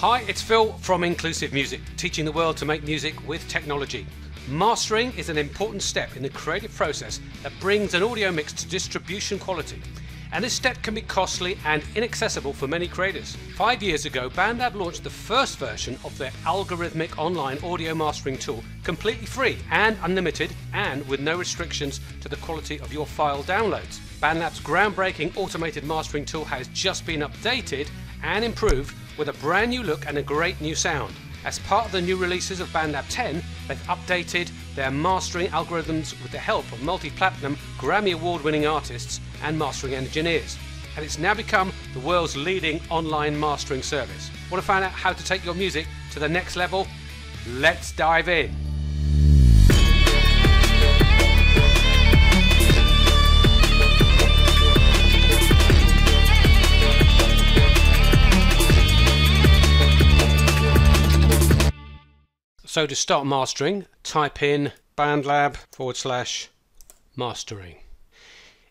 Hi, it's Phil from Inclusive Music, teaching the world to make music with technology. Mastering is an important step in the creative process that brings an audio mix to distribution quality. And this step can be costly and inaccessible for many creators. 5 years ago, BandLab launched the first version of their algorithmic online audio mastering tool, completely free and unlimited, and with no restrictions to the quality of your file downloads. BandLab's groundbreaking automated mastering tool has just been updated and improved with a brand new look and a great new sound. As part of the new releases of BandLab 10, they've updated their mastering algorithms with the help of multi-platinum Grammy Award-winning artists and mastering engineers. And it's now become the world's leading online mastering service. Want to find out how to take your music to the next level? Let's dive in. So to start mastering, type in bandlab/mastering.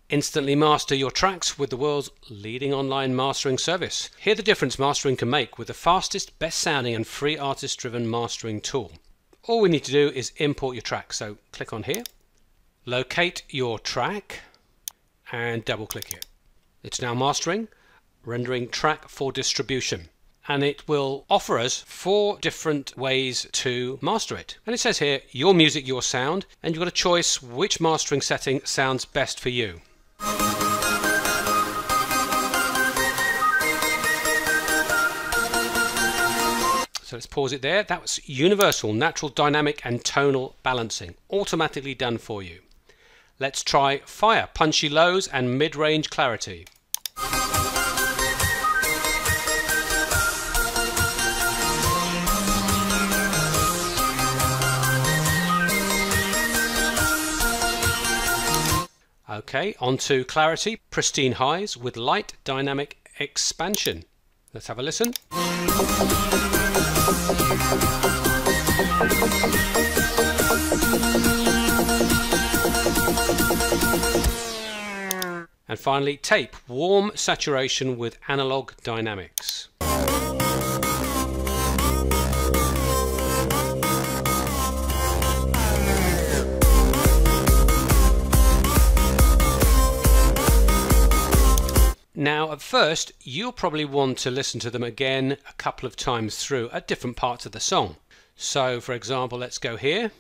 Instantly master your tracks with the world's leading online mastering service. Hear the difference mastering can make with the fastest, best sounding and free artist-driven mastering tool. All we need to do is import your track. So click on here, locate your track and double click it. It's now mastering, rendering track for distribution. And it will offer us 4 different ways to master it. And it says here, your music, your sound, and you've got a choice which mastering setting sounds best for you. So let's pause it there. That was universal, natural, dynamic, and tonal balancing, automatically done for you. Let's try fire, punchy lows, and mid-range clarity. Okay, on to clarity, pristine highs with light dynamic expansion. Let's have a listen. And finally, tape, warm saturation with analog dynamics. Now, at first, you'll probably want to listen to them again a couple of times through at different parts of the song. So, for example, let's go here.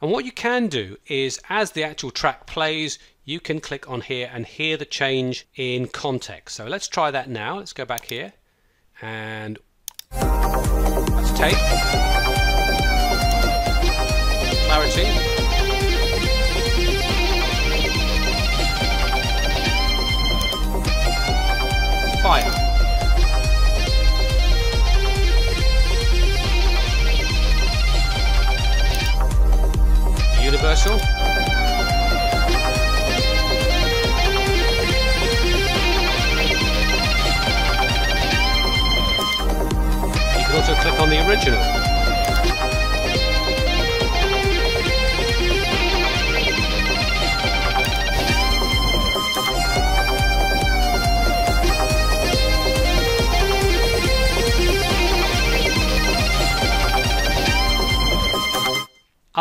And what you can do is, as the actual track plays, you can click on here and hear the change in context. So let's try that now. Let's go back here and that's tape, clarity, fire. Universal. Also click on the original. A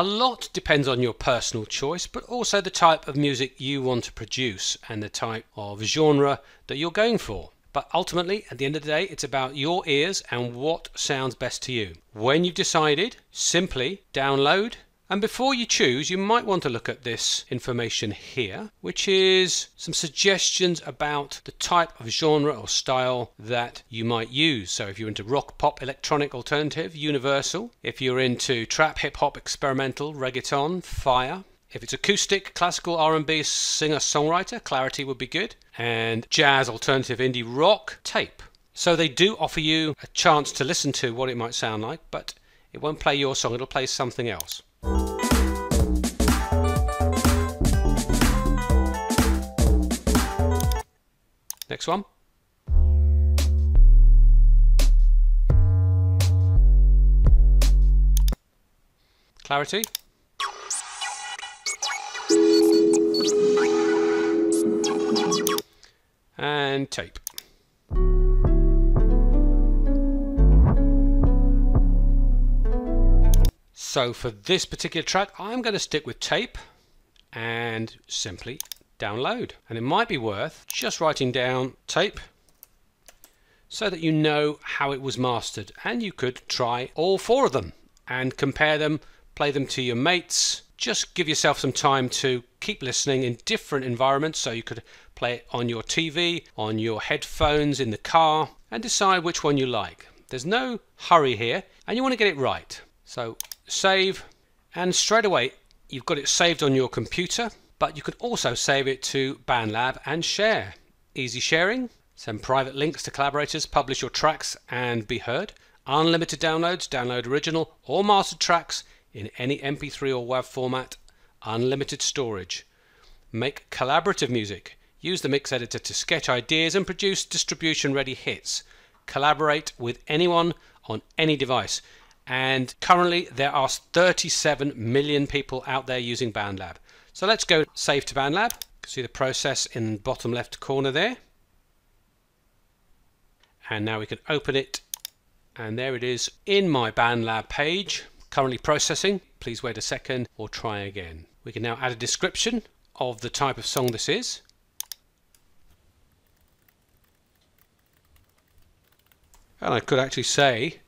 lot depends on your personal choice, but also the type of music you want to produce and the type of genre that you're going for. But ultimately, at the end of the day, it's about your ears and what sounds best to you. When you've decided, simply download. And before you choose, you might want to look at this information here, which is some suggestions about the type of genre or style that you might use. So if you're into rock, pop, electronic, alternative, universal. If you're into trap, hip hop, experimental, reggaeton, fire. If it's acoustic, classical, R&B, singer-songwriter, clarity would be good. And jazz, alternative, indie, rock, tape. So they do offer you a chance to listen to what it might sound like, but it won't play your song, it'll play something else. Next one. Clarity. And tape. So for this particular track, I'm going to stick with tape and simply download. And it might be worth just writing down tape so that you know how it was mastered. And you could try all four of them and compare them, play them to your mates. Just give yourself some time to keep listening in different environments, so you could play it on your TV, on your headphones, in the car, and decide which one you like. There's no hurry here, and you want to get it right. So save, and straight away you've got it saved on your computer, but you could also save it to BandLab and share. Easy sharing, send private links to collaborators, publish your tracks and be heard. Unlimited downloads, download original or mastered tracks in any MP3 or WAV format, unlimited storage. Make collaborative music. Use the mix editor to sketch ideas and produce distribution-ready hits. Collaborate with anyone on any device. And currently there are 37 million people out there using BandLab. So let's go save to BandLab. You can see the process in the bottom left corner there. And now we can open it. And there it is in my BandLab page. Currently processing, please wait a second or try again. We can now add a description of the type of song this is. And I could actually say,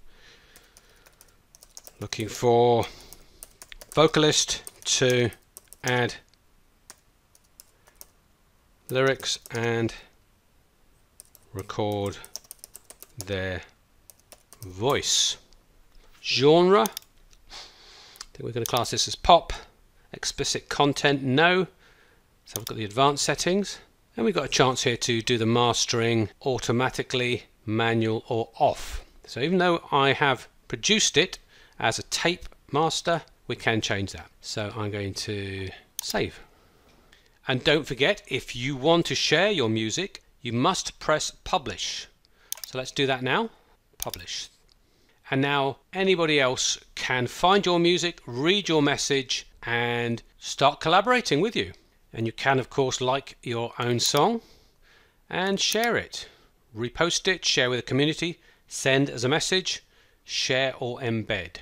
looking for vocalist to add lyrics and record their voice. Genre. We're going to class this as pop. Explicit content, no. So we've got the advanced settings, and we've got a chance here to do the mastering automatically, manual or off. So even though I have produced it as a tape master, we can change that. So I'm going to save. And don't forget, if you want to share your music, you must press publish. So let's do that now. Publish. And now anybody else can find your music, read your message, and start collaborating with you. And you can, of course, like your own song and share it. Repost it, share with the community, send as a message, share or embed.